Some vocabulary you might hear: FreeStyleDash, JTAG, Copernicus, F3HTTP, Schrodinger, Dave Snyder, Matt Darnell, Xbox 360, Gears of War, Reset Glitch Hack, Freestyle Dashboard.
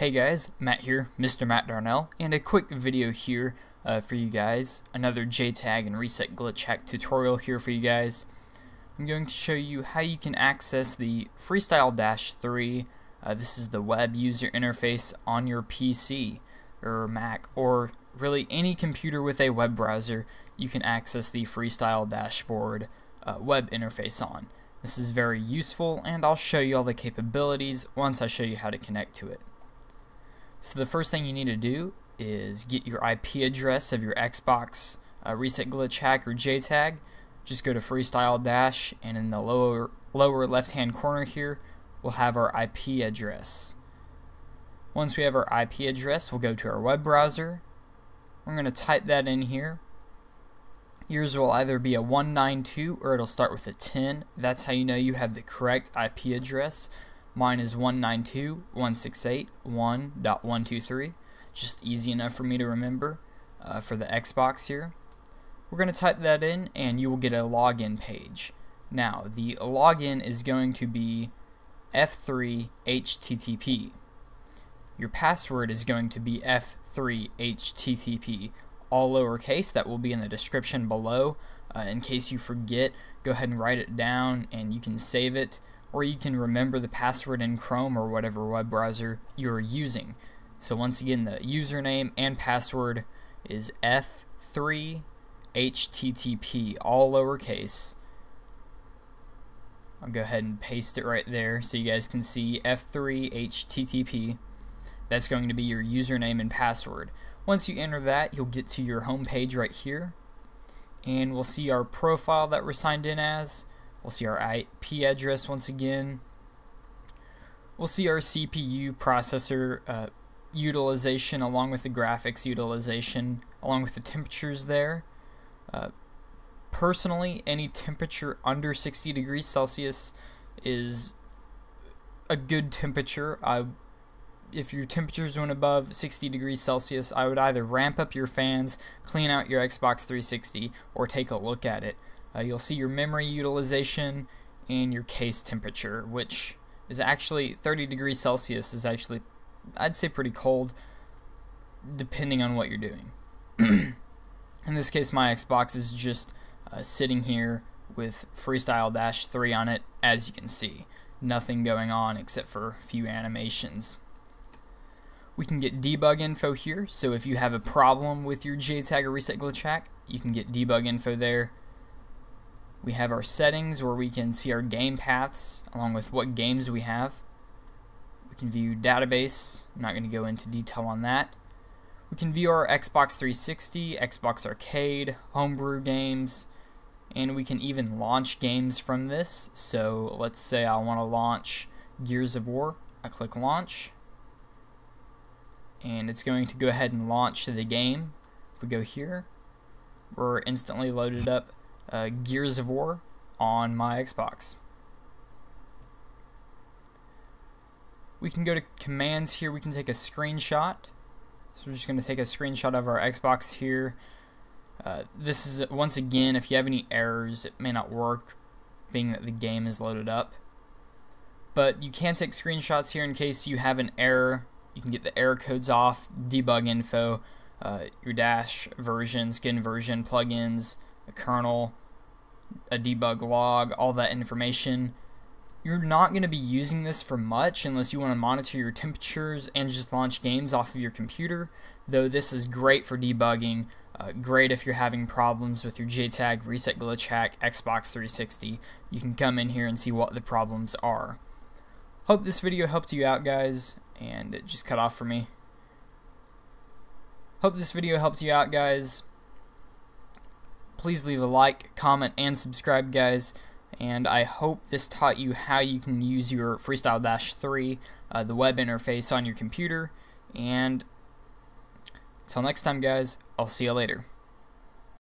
Hey guys, Matt here, Mr. Matt Darnell, and a quick video here for you guys. Another JTAG and Reset Glitch Hack tutorial here for you guys. I'm going to show you how you can access the Freestyle Dashboard. This is the web user interface on your PC or Mac or really any computer with a web browser. You can access the Freestyle Dashboard web interface on. This is very useful, and I'll show you all the capabilities once I show you how to connect to it. So the first thing you need to do is get your IP address of your Xbox Reset Glitch Hack or JTAG. Just go to Freestyle Dash, and in the lower left-hand corner here, we'll have our IP address. Once we have our IP address, we'll go to our web browser. We're going to type that in here. Yours will either be a 192 or it'll start with a 10. That's how you know you have the correct IP address. Mine is 192.168.1.123. Just easy enough for me to remember for the Xbox here. We're going to type that in and you will get a login page. Now, the login is going to be F3HTTP. Your password is going to be F3HTTP. All lowercase. That will be in the description below. In case you forget, go ahead and write it down and you can save it. Or you can remember the password in Chrome or whatever web browser you're using. So once again, the username and password is F3HTTP, all lowercase. I'll go ahead and paste it right there so you guys can see F3HTTP. That's going to be your username and password. Once you enter that, you'll get to your home page right here. And we'll see our profile that we're signed in as. We'll see our IP address once again. We'll see our CPU processor utilization along with the graphics utilization along with the temperatures there. Personally, any temperature under 60 degrees Celsius is a good temperature. If your temperatures went above 60 degrees Celsius, I would either ramp up your fans, clean out your Xbox 360, or take a look at it. You'll see your memory utilization and your case temperature, which is actually 30 degrees Celsius is actually, I'd say, pretty cold depending on what you're doing. In this case, my Xbox is just sitting here with Freestyle Dash 3 on it, as you can see. Nothing going on except for a few animations. We can get debug info here, so if you have a problem with your JTAG or Reset Glitch Hack, you can get debug info there. We have our settings where we can see our game paths along with what games we have. We can view database. I'm not going to go into detail on that. We can view our Xbox 360, Xbox Arcade, homebrew games, and we can even launch games from this. So let's say I want to launch Gears of War. I click launch and it's going to go ahead and launch the game. If we go here, we're instantly loaded up Gears of War on my Xbox. We can go to commands here. We can take a screenshot. So we're just going to take a screenshot of our Xbox here. This is, once again, if you have any errors, it may not work being that the game is loaded up. But you can take screenshots here in case you have an error. You can get the error codes off, debug info, your dash version, skin version, plugins, a kernel, a debug log, all that information. You're not going to be using this for much unless you want to monitor your temperatures and just launch games off of your computer, though this is great for debugging, great if you're having problems with your JTAG, Reset Glitch Hack, Xbox 360. You can come in here and see what the problems are. Hope this video helped you out, guys, and it just cut off for me. Hope this video helped you out, guys. Please leave a like, comment, and subscribe, guys. And I hope this taught you how you can use your Freestyle Dash 3, the web interface on your computer. And until next time, guys, I'll see you later.